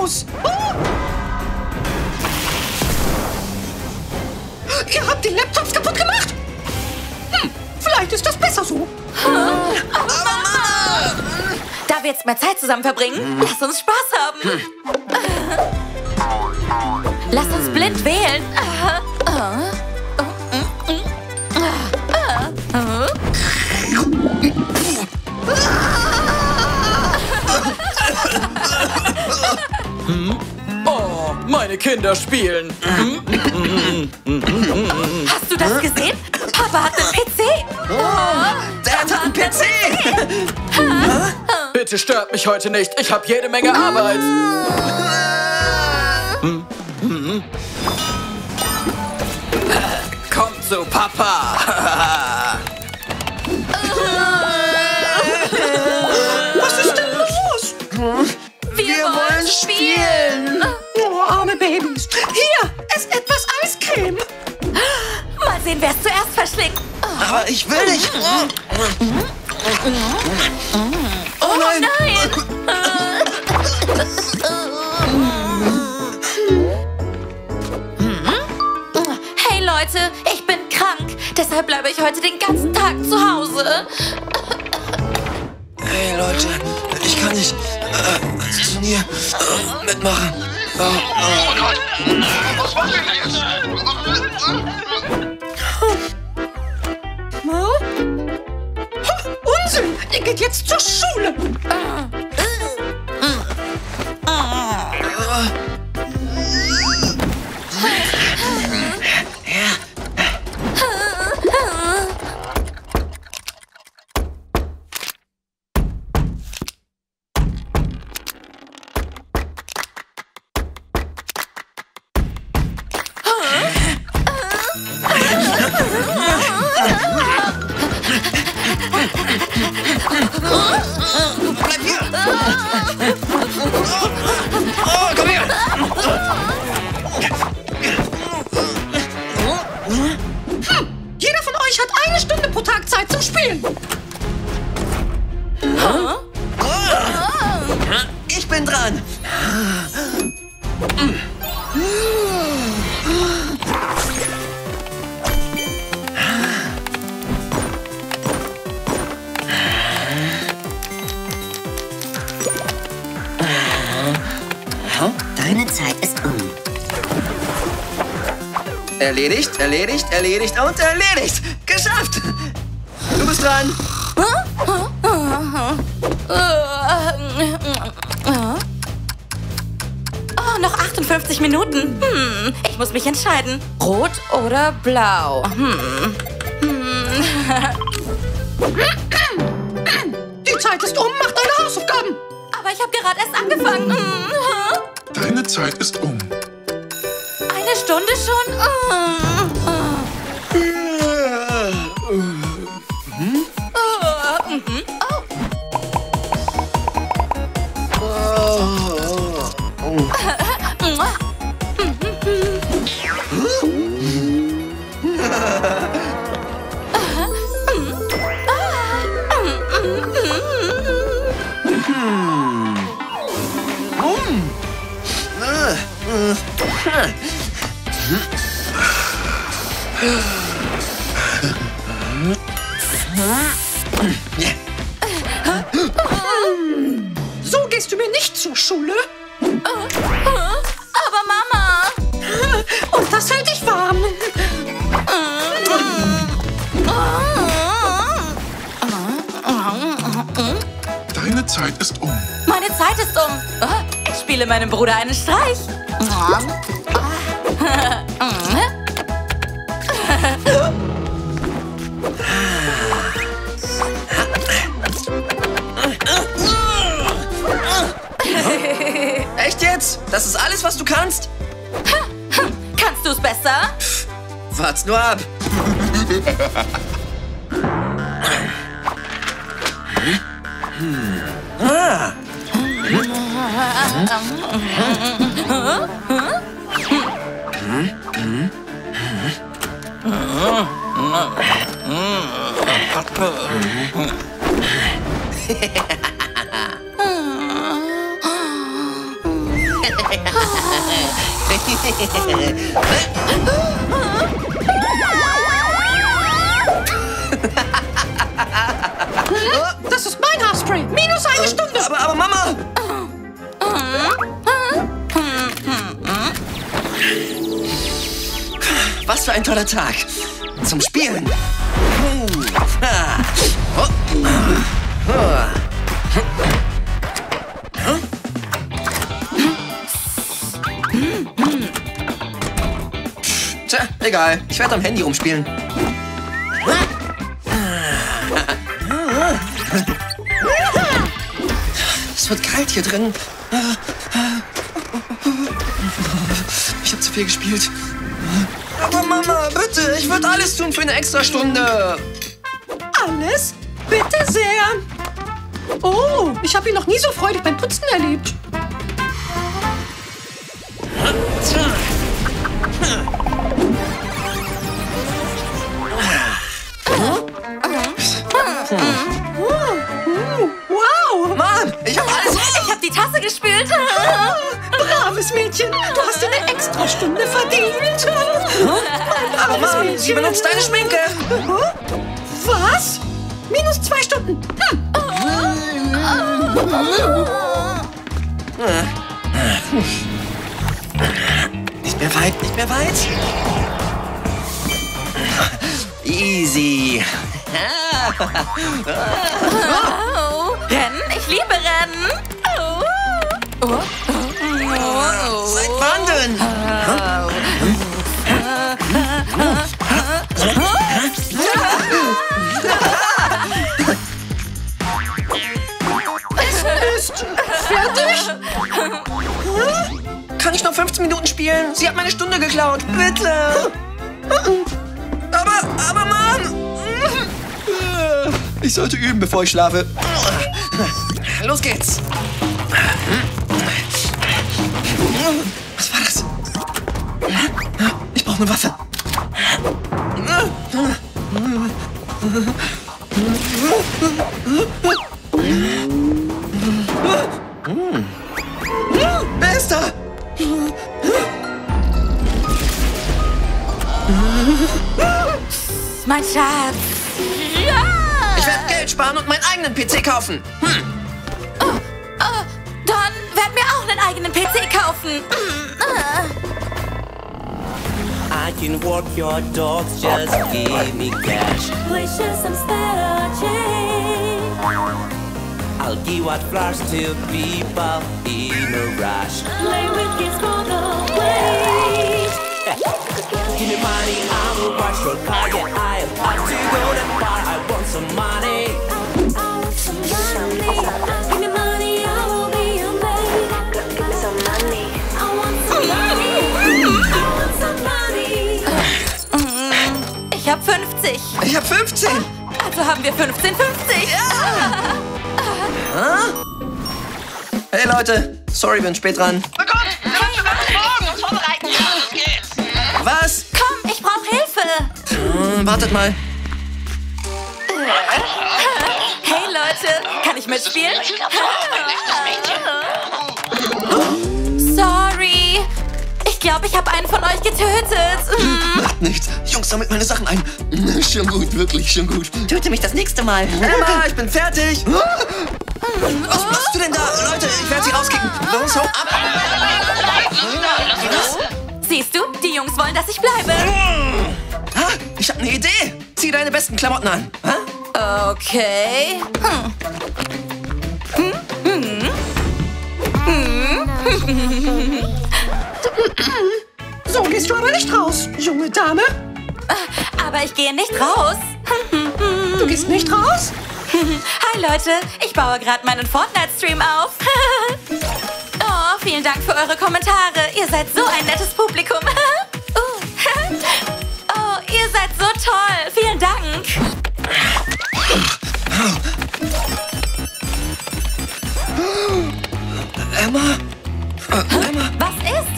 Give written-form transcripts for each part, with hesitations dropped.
raus! Ah! Ihr habt den Laptop kaputt gemacht! Hm, vielleicht ist das besser so. Aber Mama! Da wir jetzt mehr Zeit zusammen verbringen, lass uns Spaß haben. Lass uns blind wählen. Oh, meine Kinder spielen. Hast du das gesehen? Papa hat einen PC. Oh, der hat einen PC. Bitte stört mich heute nicht. Ich habe jede Menge Arbeit. Kommt so, Papa. Was ist denn los? Wir wollen spielen. Oh, arme Babys. Hier, ess etwas Eiscreme. Mal sehen, wer es zuerst verschlingt. Aber ich will nicht. Oh nein. Hey Leute, ich bin krank. Deshalb bleibe ich heute den ganzen Tag zu Hause. Hey Leute, ich kann nicht das Turnier mitmachen. Oh Gott, was machen wir jetzt? Unsinn, ihr geht jetzt zur Schule. Erledigt, erledigt, erledigt und erledigt. Geschafft. Du bist dran. Oh, noch 58 Minuten. Ich muss mich entscheiden. Rot oder blau? Die Zeit ist um. Mach deine Hausaufgaben. Aber ich habe gerade erst angefangen. Deine Zeit ist um. Eine Stunde schon? So gehst du mir nicht zur Schule? Aber Mama! Und das hält dich warm. Deine Zeit ist um. Meine Zeit ist um. Ich spiele meinem Bruder einen Streich. Echt jetzt? Das ist alles, was du kannst? Kannst du es besser? Pff, wart's nur ab. Das ist mein Haarspray. Minus eine Stunde. Aber Mama. Was für ein toller Tag. Zum Spielen. Tja, egal. Ich werde am Handy rumspielen. Es wird kalt hier drin. Ich habe zu viel gespielt. Aber Mama, bitte, ich würde alles tun für eine extra Stunde. Alles? Bitte sehr. Oh, ich habe ihn noch nie so freudig beim Putzen erlebt. Wow! Mom, ich habe alles. Ich habe die Tasse gespült. Braves Mädchen, du hast eine extra Stunde verdient. Aber Mom, sie benutzt deine Schminke. Was? Minus 2 Stunden. Nicht mehr weit, nicht mehr weit. Easy. Oh, Rennen, ich liebe Rennen. Seit wann denn? Mist. Fertig? Kann ich noch 15 Minuten spielen? Sie hat meine Stunde geklaut. Bitte. Aber Mom. Ich sollte üben, bevor ich schlafe. Los geht's. Was war das? Ich brauche eine Waffe. Wer ist da? Mein Schatz. Ich werde Geld sparen und meinen eigenen PC kaufen. Dann werden wir auch einen eigenen PC kaufen. I can walk your dogs, just give me cash. Wishes instead of change. I'll give out flash to people in a rush. Play with kids for the way. Give me money, I will watch your car. Yeah, I have to go to the bar. I want some money. I want some money. Give me money, I will be your baby. Give me some money. I want some money. I want some money. Ich hab 50. Ich hab 15. Also haben wir 15,50. Ja. Hey Leute, sorry, bin spät dran. Na gut, wir müssen morgen uns vorbereiten. Los geht's. Was? Komm, ich brauche Hilfe. Wartet mal. Hey Leute, kann ich mitspielen? Sorry. Ich glaube, ich habe einen von euch getötet. Macht nichts. Jungs, sammelt meine Sachen ein. Schon gut, wirklich, schon gut. Töte mich das nächste Mal. Mama, ich bin fertig. Was machst du denn da? Leute, ich werde sie rauskicken. Los, hau ab. Siehst du, die Jungs wollen, dass ich bleibe. Ha, ich habe eine Idee. Zieh deine besten Klamotten an. Ha? Okay. So gehst du aber nicht raus, junge Dame. Aber ich gehe nicht raus. Du gehst nicht raus? Hi Leute, ich baue gerade meinen Fortnite-Stream auf. Oh, vielen Dank für eure Kommentare. Ihr seid so ein nettes Publikum. Oh, ihr seid so toll. Vielen Dank. Emma? Was ist?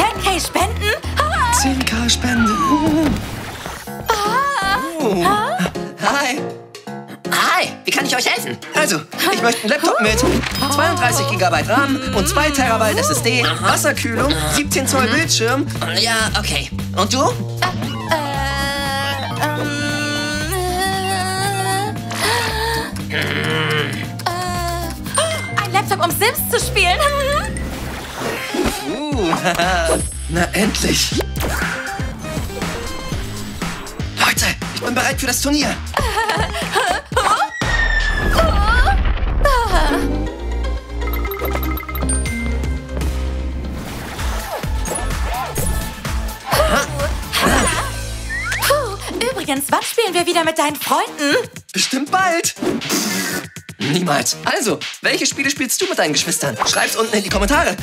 10.000 Spenden? 10.000 Spenden. Hi. Hi. Wie kann ich euch helfen? Also, ich möchte einen Laptop mit 32 GB RAM und 2 TB SSD, Wasserkühlung, 17 Zoll Bildschirm. Ja, okay. Und du? Ein Laptop, um Sims zu spielen. Na endlich. Leute, ich bin bereit für das Turnier. Übrigens, wann spielen wir wieder mit deinen Freunden? Bestimmt bald. Niemals. Also, welche Spiele spielst du mit deinen Geschwistern? Schreib's unten in die Kommentare.